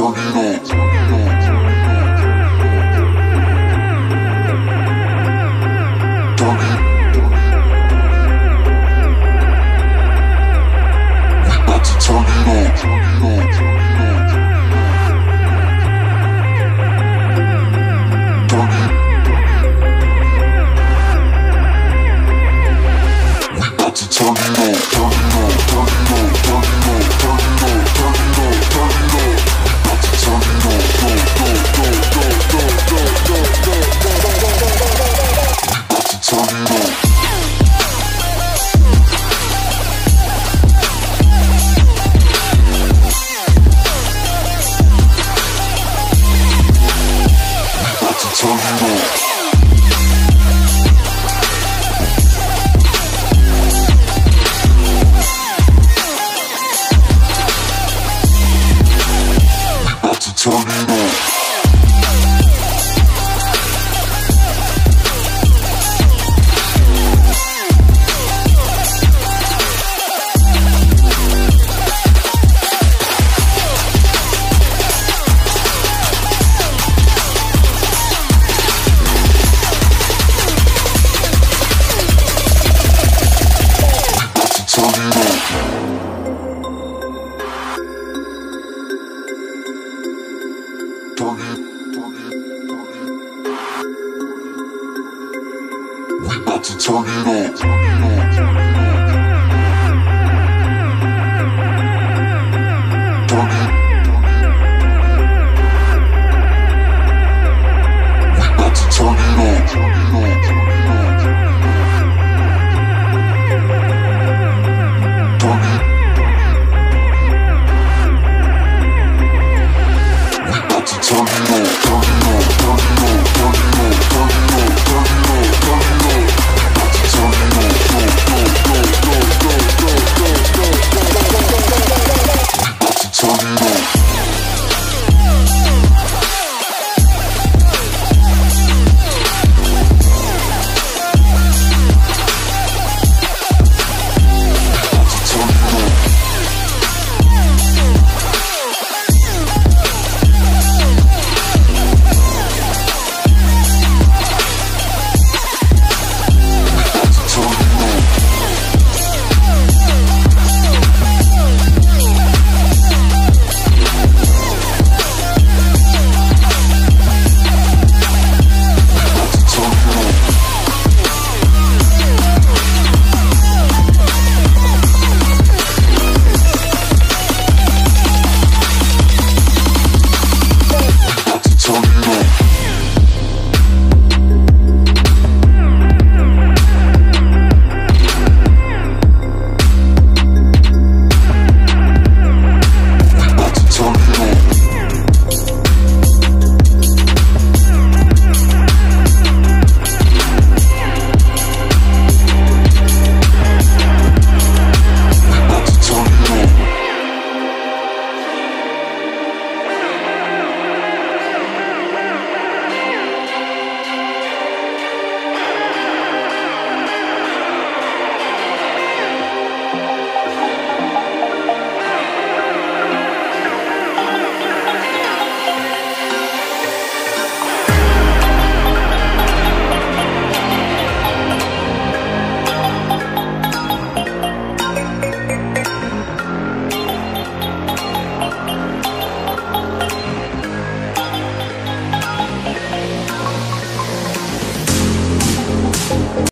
turn it on. Turn it on.